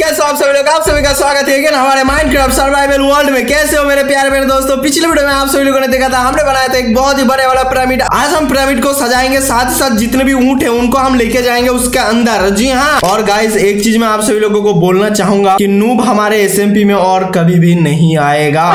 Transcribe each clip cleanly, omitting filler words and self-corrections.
कैसे हो आप सभी का स्वागत है हमारे माइनक्राफ्ट सर्वाइवल वर्ल्ड में। कैसे हो मेरे प्यारे मेरे दोस्तों, पिछले वीडियो में आप सभी लोगों ने देखा था हमने बनाया था एक बहुत ही बड़े वाला पिरामिड। आज हम पिरामिड को सजाएंगे, साथ ही साथ जितने भी ऊंट है उनको हम लेके जाएंगे उसके अंदर। जी हाँ, और गाइस एक चीज मैं आप सभी लोगों को बोलना चाहूंगा की नूब हमारे SMP में और कभी भी नहीं आएगा।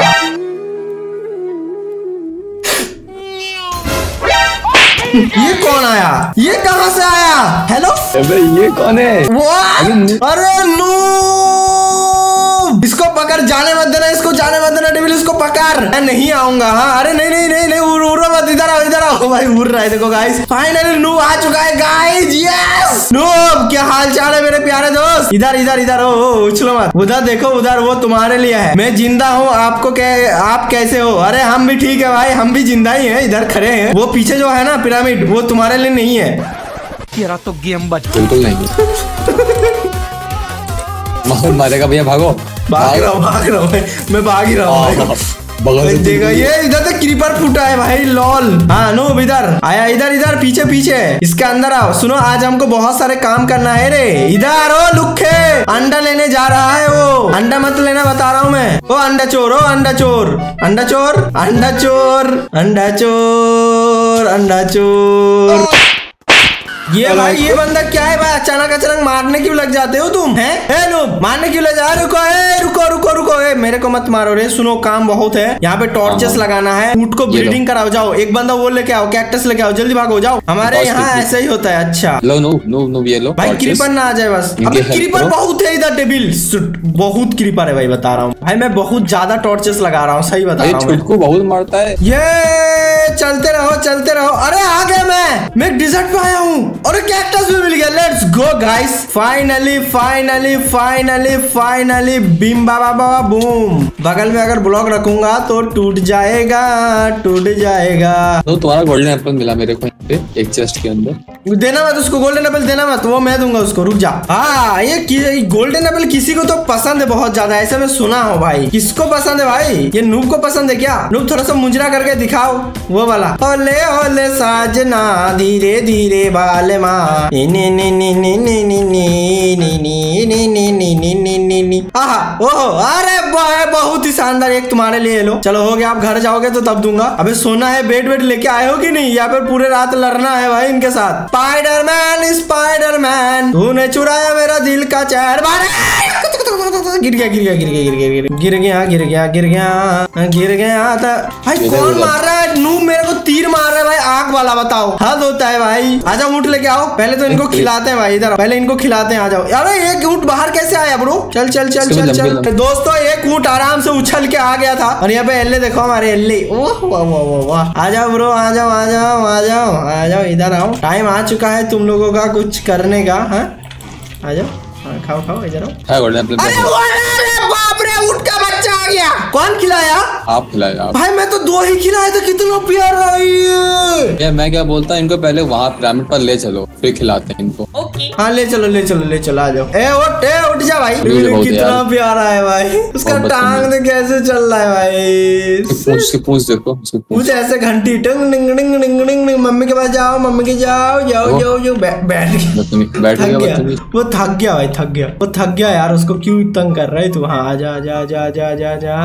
ये कौन आया, ये कहाँ से आया? हेलो, अबे ये कौन है? अरे नूब, इसको पकड़, जाने मत देना, इसको जाने मत देना डेविल, इसको पकड़। मैं नहीं आऊंगा। हाँ, अरे नहीं नहीं नहीं नहीं, उड़ मत, इधर आओ इधर आओ। भाई उड़ रहा है, देखो गाइस फाइनली नूब आ चुका है। गाइस यस, नूब क्या हाल चाल है मेरे प्यारे दोस्त? इधर इधर इधर, ओ उछलो मत, उधर देखो उधर, वो तुम्हारे लिए है। मैं जिंदा हूँ, आपको आप कैसे हो? अरे हम भी ठीक है भाई, हम भी जिंदा ही है, इधर खड़े हैं। वो पीछे जो है ना पिरामिड, वो तुम्हारे लिए नहीं है। तेरा तो गेम बच, बिल्कुल नहीं मारेगा भैया। भागो, भाग रहा हूँ मैं, भाग ही रहा हूँ। देखा ये इधर तक क्रीपर फूटा है भाई, लॉल। हाँ नूब इधर आया, इधर इधर, पीछे पीछे, इसके अंदर आओ। सुनो आज हमको बहुत सारे काम करना है रे। इधर ओ लुखे, अंडा लेने जा रहा है वो। अंडा मत लेना, बता रहा हूँ मैं। ओ अंडा चोर, ओ अंडा चोर, अंडा चोर, अंडा चोर, अंडा चोर, अंडा चोर। ये भाई ये बंदा क्या है भाई, अचानक अचानक मारने क्यों लग जाते हो तुम? हैं नूब मारने क्यों लग जा? रुको ए, रुको रुको रुको ए, मेरे को मत मारो रे। सुनो काम बहुत है, यहाँ पे टॉर्चेस लगाना है, ऊंट को ब्रीडिंग कराओ। जाओ एक बंदा वो लेके आओ, कैक्टस लेके आओ, जल्दी भागो जाओ। हमारे यहाँ ऐसा ही होता है। अच्छा लो नूब, नूब नूब ये लो भाई, क्रीपर ना आ जाए बस। अभी क्रीपर बहुत है इधर डेविल, बहुत क्रीपर है भाई, बता रहा हूँ भाई मैं, बहुत ज्यादा टॉर्चेस लगा रहा हूँ, सही बता रहा हूँ, उसको बहुत मारता है ये। चलते रहो चलते रहो। अरे आ गया मैं डिजर्ट पे आया हूँ, और कैक्टस भी मिल गया। Let's go guys, finally finally finally finally, बीम बाबा बाबा बूम। बगल में अगर ब्लॉक रखूंगा तो टूट जाएगा, टूट जाएगा। तो तुम्हारा गोल्डन एप्पल मिला मेरे को एक चेस्ट के अंदर। देना मत उसको, गोल्डन एप्पल देना मत, वो मैं दूंगा उसको, रुक जा। हाँ ये गोल्डन एप्पल किसी को तो पसंद है बहुत ज्यादा, ऐसे में सुना हो भाई। किसको पसंद है भाई? ये नूब को पसंद है क्या? नूब थोड़ा सा मुंजरा करके दिखाओ वो वाला। ओले ओले साजना, धीरे धीरे बाल माँ, नी नी नी नी नी नी नी नी नी नी नी नी। आहा ओहो, अरे बहुत ही शानदार, एक तुम्हारे लिए लो। चलो हो गया, आप घर जाओगे तो तब दूंगा। अबे सोना है, बेड वेड लेके आए हो कि नहीं? या फिर पूरे रात लड़ना है भाई इनके साथ। स्पाइडरमैन स्पाइडरमैन, तूने चुराया मेरा दिल का चैन। गिर गया गिर गया गिर गया गिर गया गिर गया गिर गया गिर गया गिर गया था भाई। कौन मार रहा है? नूब मेरे को तीर मार रहा है भाई, आग वाला, बताओ हद होता है भाई। आजा ऊंट लेके आओ, पहले तो इनको खिलाते हैं भाई, इधर पहले इनको खिलाते हैं। आ जाओ। अरे एक ऊंट बाहर कैसे आया ब्रो? चल चल चल चल चल। दोस्तों एक ऊंट आराम से उछल के आ गया था, और यहाँ पे एल्ले देखो हमारे एल्ले। वाह वाह वाह, आ जाओ ब्रो, आ जाओ आ जाओ आ जाओ आ जाओ, इधर आओ। टाइम आ चुका है तुम लोगों का कुछ करने का। हाँ आ जाओ, खाओ खाओ इधर आओ। बाप रे, ऊंट का बच्चा आ गया। कौन खिलाया? आप खिलाया भाई, मैं तो दो ही खिलाए थे, कितना प्यार रही। मैं क्या बोलता हूँ, इनको पहले वहाँ पिरामिड पर ले चलो, फिर खिलाते हैं इनको। ओके हाँ ले चलो ले चलो ले चलो, आ जाओ। ए उठ जा भाई, कितना प्यारा है भाई, उसका टांग में कैसे चल रहा है भाई, उसकी पूंछ देखो, पूंछ ऐसे घंटी टंग। मम्मी के पास जाओ, मम्मी के जाओ जाओ जाओ जाओ। बैठ गया वो, थक गया भाई, थक गया वो, थक गया यार, उसको क्यों तंग कर रहे तू? हाँ जा जा जा जा जा जा,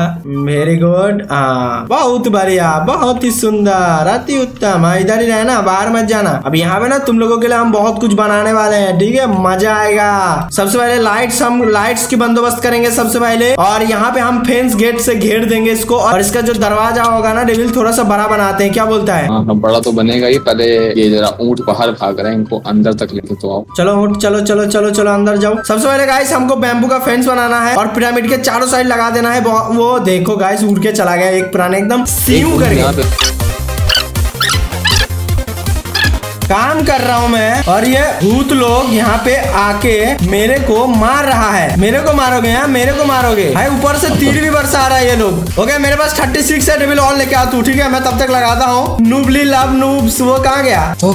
वेरी गुड। हाँ बहुत बढ़िया, बहुत ही सुंदर, अति उत्तम। इधर ही रहना, बाहर मत जाना। अब यहाँ पे ना तुम लोगों के लिए हम बहुत कुछ बनाने वाले हैं, ठीक है, मजा आएगा। सबसे पहले लाइट्स, हम लाइट्स की बंदोबस्त करेंगे सबसे पहले, और यहाँ पे हम फेंस गेट से घेर देंगे इसको, और इसका जो दरवाजा होगा ना डेविल, थोड़ा सा बड़ा बनाते हैं, क्या बोलता है? बड़ा तो बनेगा ही, पहले ये जरा ऊंट बाहर भाग रहे हैं, इनको अंदर तक लेके तो आओ। चलो ऊंट चलो चलो चलो चलो अंदर जाओ। सबसे पहले गाइस हमको बैम्बू का फेंस बनाना है, और पिरामिड के चारों साइड लगा देना है। वो देखो गाइस उड़ के चला गया एक पुराने, एकदम सीव करके काम कर रहा हूँ मैं, और ये भूत लोग यहाँ पे आके मेरे को मार रहा है। मेरे को मारोगे, यहाँ मेरे को मारोगे भाई, ऊपर से तीर भी बरसा रहा है ये लोग। ओके मेरे पास 36 है डेविल, और लेके आ तू, ठीक है? मैं तब तक लगाता हूँ नुबली लव नूब्स। वो कहाँ गया? तो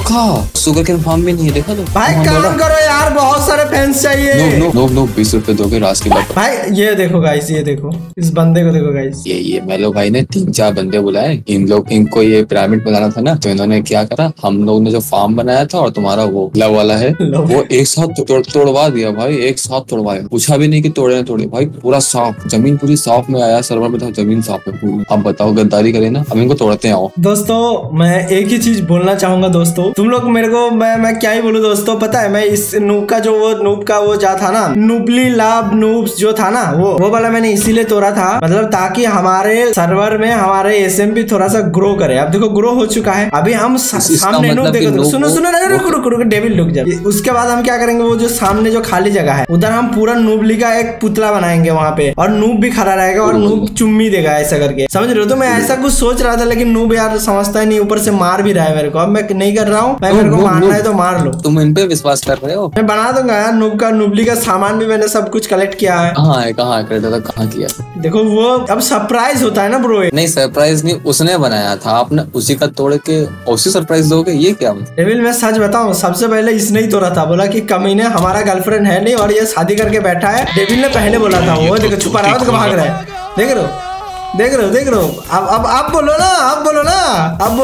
शुगर के फार्म भी नहीं है, देखा तो भाई। काम करो यार, बहुत सारे फैंस चाहिए। 20 रुपए दोगे रास्ते भाई? ये देखो गाइस, ये देखो इस बंदे को, देखो गाइस ये मैलो भाई ने 3-4 बंदे बुलाए, इन लोग, इनको ये पिरामिड बनाना था ना, तो इन्होंने क्या करा, हम लोग ने जो फार्म आम बनाया था और तुम्हारा वो लव वाला है वो एक साथ तोड़वा दिया भाई, एक साथ तोड़वाया, पूछा भी नहीं कि तोड़े ना तोड़े भाई, पूरा साफ जमीन पूरी साफ में आया, सर्वर में था जमीन साफ है पूरी। अब बताओ गद्दारी करे ना, अब इनको तोड़ते आओ। दोस्तों मैं एक ही चीज बोलना चाहूंगा दोस्तों, तुम लोग मेरे को मैं क्या ही बोलूं दोस्तों, पता है मैं इस नूब का जो वो नूब का वो जा था ना नुबली लाभ नूब्स जो था ना वो वाला मैंने इसीलिए तोड़ा था, मतलब ताकि हमारे सर्वर में हमारे एसएमपी थोड़ा सा ग्रो करे। अब देखो ग्रो हो चुका है, अभी हम सामने नूब देखो तो, सुनो रुको डेविल रुक जाए। उसके बाद हम क्या करेंगे, वो जो सामने जो खाली जगह है उधर हम पूरा नूबली का एक पुतला बनाएंगे वहाँ पे, और नूब भी खड़ा रहेगा और नूब चुम्मी देगा ऐसा करके, समझ रहे हो। तो मैं ऐसा कुछ सोच रहा था लेकिन नूब यार समझता ही नहीं, ऊपर से मार भी रहा है मेरे को। अब मैं नहीं कर रहा हूँ, मेरे को मारना है तो मार लो। तुम इन पे विश्वास कर रहे हो? मैं बना दूंगा यार नूब का, नुबली का सामान भी मैंने सब कुछ कलेक्ट किया है। कहाँ किया देखो वो, अब सरप्राइज होता है ना ब्रो। नहीं सरप्राइज नहीं, उसने बनाया था, आपने उसी का तोड़ के उसी सरप्राइज दोगे, ये क्या डेविल। मैं सच बताऊं सबसे पहले इसने ही तोड़ा था, बोला कि कमीने हमारा गर्लफ्रेंड है नहीं और ये शादी करके बैठा है, डेविल ने पहले बोला था। वो देखो छुपा रहा है, भाग रहा है, देख रहे हो देख रहे हो। अब आप बोलो ना, आप बोलो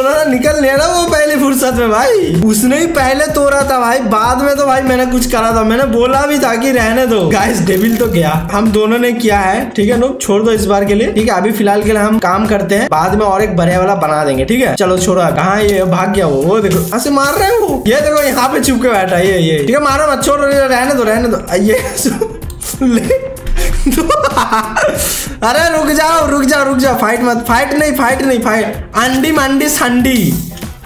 ना निकल ले ना वो पहली फुर्सत में भाई। उसने ही पहले तोड़ा था भाई, बाद में तो भाई मैंने कुछ करा था, मैंने बोला भी था कि रहने दो गाइस, डेविल तो गया, हम दोनों ने किया है। ठीक है नूब छोड़ दो इस बार के लिए, ठीक है अभी फिलहाल के लिए हम काम करते हैं, बाद में और एक बढ़िया वाला बना देंगे। ठीक है चलो छोड़ो, कहाँ ये भाग गया वो देखो ऐसे मार रहे हो, ये देखो यहाँ पे चुप के बैठा ये ठीक है मारो मत, छोड़ रहने दो ये अरे रुक जाओ फाइट नहीं अंडी संडी।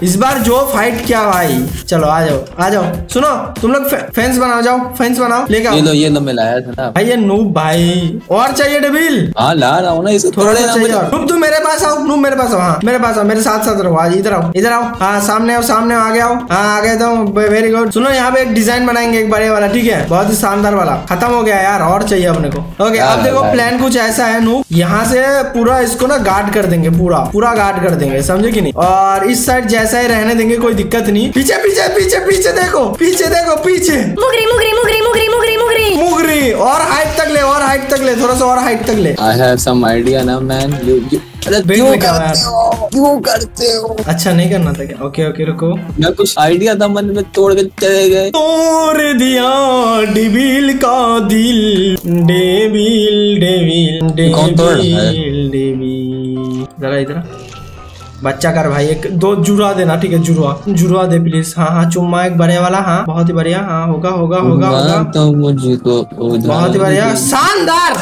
इस बार जो फाइट किया भाई, चलो आ जाओ। सुनो तुम लोग फेंस बनाओ, जाओ फेंस बनाओ लेके आओ। ये लो मैं लाया था ना भाई ये नूब भाई, और चाहिए डेविल? हाँ ला रहा हूँ ना, इसे थोड़ा चाहिए। नूब तुम मेरे पास आओ, नूब मेरे पास आओ, हाँ मेरे पास आओ, मेरे साथ रहो, आज इधर आओ, हाँ सामने आओ, हाँ आ गए तो वेरी गुड। सुनो यहाँ पे एक डिजाइन बनाएंगे एक बड़े वाला, ठीक है बहुत ही शानदार वाला। खत्म हो गया यार, और चाहिए अपने को। ओके अब देखो प्लान कुछ ऐसा है नूब, यहाँ से पूरा इसको ना गार्ड कर देंगे, पूरा गार्ड कर देंगे समझे की नहीं, और इस साइड ऐसा ही रहने देंगे, कोई दिक्कत नहीं। पीछे देखो पीछे मुगरी और हाइट तक ले थोड़ा सा और हाइट तक ले। आई हैव सम आइडिया ना मैन, क्यों करते हो? अच्छा नहीं करना था क्या? ओके रुको, मैं कुछ आइडिया था मन में, तोड़ के चले गए, तोड़ दिया डेविल का दिल। डेविल जरा इधर बच्चा कर भाई, एक दो जुड़वा देना, ठीक है जुड़वा दे प्लीज, हाँ चुम्मा एक बड़े वाला, हाँ बहुत ही बढ़िया, हाँ होगा तो मुझको, बहुत ही बढ़िया शानदार,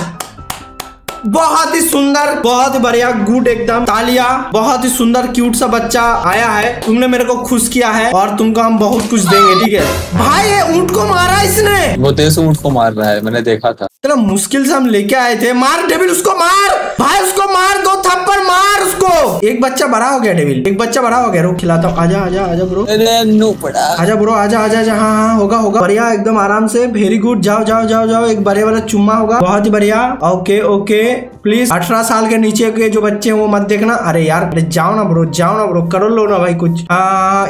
बहुत ही सुंदर, बहुत ही बढ़िया गुड एकदम, तालिया। बहुत ही सुंदर क्यूट सा बच्चा आया है, तुमने मेरे को खुश किया है और तुमको हम बहुत कुछ देंगे। ठीक है भाई ये ऊंट को मारा इसने, वो तेज ऊंट को मार रहा है, मैंने देखा था, इतना मुश्किल से हम लेके आए थे। मार डेविल उसको, मार भाई उसको मार, दो थप्पड़ मार उसको। एक बच्चा बड़ा हो गया डेविल, एक बच्चा बड़ा हो गया, रुक खिलाता हूँ, आजा ब्रो, नो पड़ा आजा ब्रो, हाँ होगा बढ़िया एकदम आराम से, वेरी गुड, जाओ एक बड़े वाला चुम्मा होगा, बहुत ही बढ़िया। ओके प्लीज 18 साल के नीचे के जो बच्चे हैं वो मत देखना। अरे यार जाओ ना ब्रो करो लो ना भाई कुछ,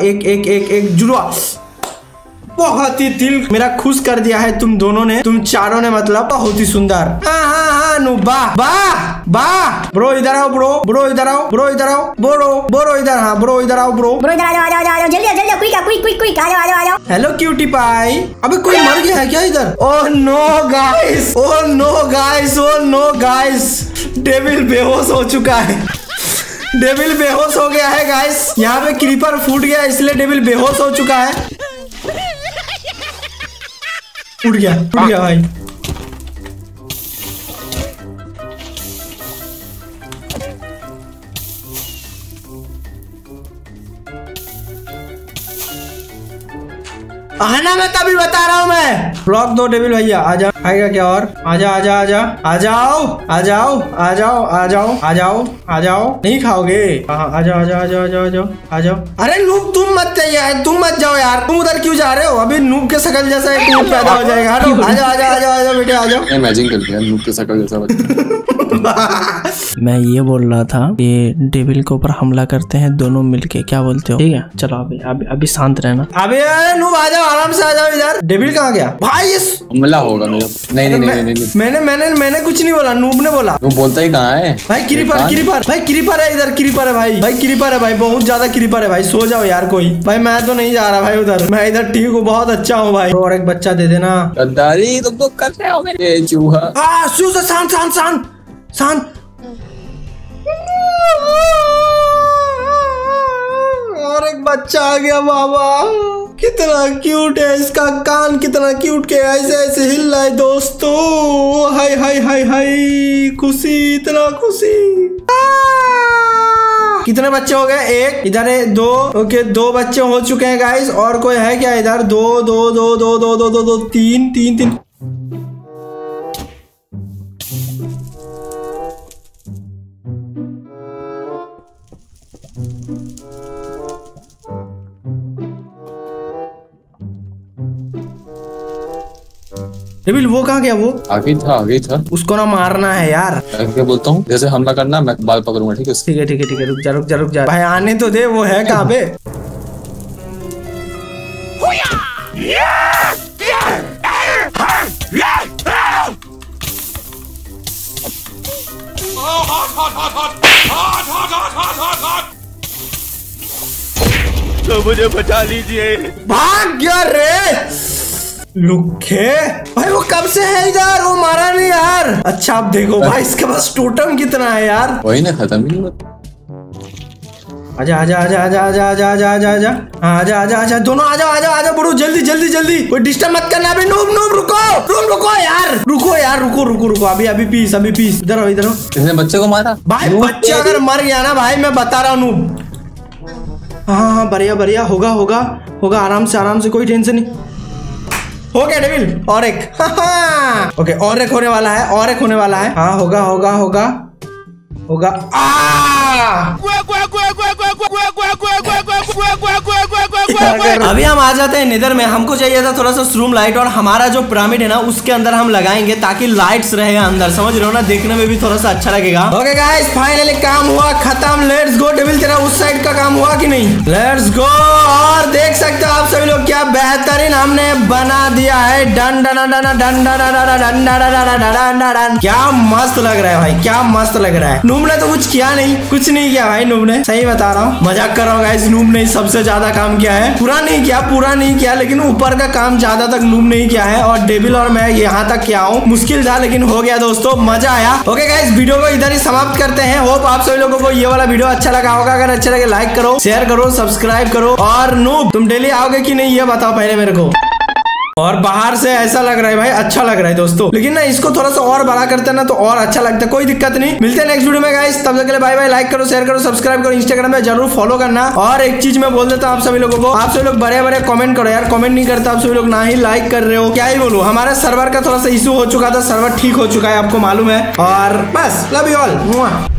एक जुड़वा, बहुत ही दिल मेरा खुश कर दिया है तुम दोनों ने, तुम चारों ने, मतलब बहुत ही सुंदर। हाँ नूब बा ब्रो इधर आओ, ब्रो इधर, हाँ ब्रो इधर आओ, ब्रो इधर आ जाओ जल्दी क्विक आ जाओ। हेलो क्यूटी पाई, अबे कोई मर गया है क्या इधर? ओह नो गाइस डेविल बेहोश हो चुका है, डेविल बेहोश हो गया है गाइस। यहाँ पे क्रीपर फूट गया इसलिए डेविल बेहोश हो चुका है, उड़ गया भाई। आना मैं तभी बता रहा हूँ मैं, ब्लॉक दो डेविल भैया, आजा आएगा क्या और, आ जाओ नहीं खाओगे, आ जाओ। अरे नूब तुम मत जाओ यार, तुम उधर क्यों जा रहे हो? अभी नूब के शकल जैसा एक नूब पैदा हो जाएगा, आ जाओ बेटे आ जाओ। इमेजिन कर लिया नूब के शकल जैसा। मैं ये बोल रहा था ये डेविल के ऊपर हमला करते हैं दोनों मिलके, क्या बोलते हो? ठीक है चलो अभी शांत रहना, अभी नूब आ जाओ आराम से, आ जाओ इधर। डेविल कहाँ गया भाई? हमला होगा मेरे नहीं, मैंने कुछ नहीं बोला, नूब ने बोला। वो बोलता ही कहाँ है भाई? क्रीपर है इधर, क्रीपर है भाई, क्रीपर है भाई, बहुत ज्यादा क्रीपर है भाई। सो जाओ यार कोई भाई, मैं तो नहीं जा रहा भाई उधर, मैं इधर ठीक हूँ, बहुत अच्छा हूँ भाई। और एक बच्चा दे देना। गद्दारी तुम तो कर रहे हो मेरे चूहा। शांत शांत शांत शांत। और एक बच्चा आ गया बाबा, कितना क्यूट है, इसका कान कितना क्यूट के ऐसे ऐसे हिल रहा है दोस्तों। हाय हाय हाय हाय, खुशी, इतना खुशी। कितने बच्चे हो गए? एक इधर है, दो, ओके दो बच्चे हो चुके हैं गाइस। और कोई है क्या इधर? दो दो दो दो दो दो दो दो तीन तीन तीन। डेविल वो कहाँ गया? वो आगे था। उसको ना मारना है यार, मैं बोलता हूँ जैसे हमला करना, मैं बाल पकड़ूंगा। ठीक है ठीक है, रुक जा भाई, आने तो दे। वो है कहाँ पे? तो मुझे बचा लीजिए। भाग गया रे लुखे भाई, वो कब से है इधर, वो मारा नहीं यार। अच्छा आप देखो भाई, इसके पास टोटम कितना है यार, वही ना खत्म ही नहीं। आजा दोनों आजा बड़ू, जल्दी। कोई डिस्टर्ब मत करना अभी। नूब रुको यार, अभी पीस। इधर इसने बच्चे को मारा भाई, बच्चा अगर मर गया ना भाई, मैं बता रहा हूँ नूब। हाँ बढ़िया होगा, आराम से, कोई टेंशन नहीं। ओके डेविल, और एक ओके, और एक होने वाला है, हाँ होगा। अभी हम आ जाते हैं नेदर में। हमको चाहिए था थोड़ा सा स्ट्रूम लाइट, और हमारा जो पिरामिड है ना उसके अंदर हम लगाएंगे, ताकि लाइट्स रहे अंदर, समझ रहे हो ना, देखने में भी थोड़ा सा अच्छा लगेगा। ओके गाइस, फाइनली काम हुआ खत्म, लेट्स गो। डेविल तेरा उस साइड का काम हुआ कि नहीं? Let's go. और देख सकते हो आप सभी लोग क्या बेहतरीन हमने बना दिया है। Done done done done done done. क्या मस्त लग रहा है भाई, क्या मस्त लग रहा है। नूब ने तो कुछ नहीं किया भाई, नूब ने, सही बता रहा हूँ, मजाक कर रहा हूँ गाइस। नूब ने सबसे ज्यादा काम किया है, पूरा नहीं किया, लेकिन ऊपर का काम ज्यादा तक नूब नहीं किया है। और डेविल और मैं यहाँ तक किया हूँ, मुश्किल था लेकिन हो गया दोस्तों, मजा आया। ओके गाइस, वीडियो को इधर ही समाप्त करते हैं। होप आप सभी लोगों को ये वाला वीडियो अच्छा लगा होगा। अगर अच्छा लगे लाइक करो, शेयर करो, सब्सक्राइब करो। और नूब तुम डेली आओगे कि नहीं ये बताओ पहले मेरे को। और बाहर से ऐसा लग रहा है भाई, अच्छा लग रहा है दोस्तों, लेकिन ना इसको थोड़ा सा और बड़ा करते ना तो और अच्छा लगता है। कोई दिक्कत नहीं, मिलते हैं नेक्स्ट वीडियो में गाइस। तब तक के लिए बाय बाय। लाइक करो, शेयर करो, सब्सक्राइब करो, इंस्टाग्राम पे जरूर फॉलो करना। और एक चीज मैं बोल देता हूँ आप सभी लोगों को, आप सभी लोग बड़े कॉमेंट करो यार, कॉमेंट नहीं करते आप सभी लोग, ना ही लाइक कर रहे हो, क्या ही बोलूं। हमारा सर्वर का थोड़ा सा इशू हो चुका था, सर्वर ठीक हो चुका है, आपको मालूम है। और बस, लव यू ऑल।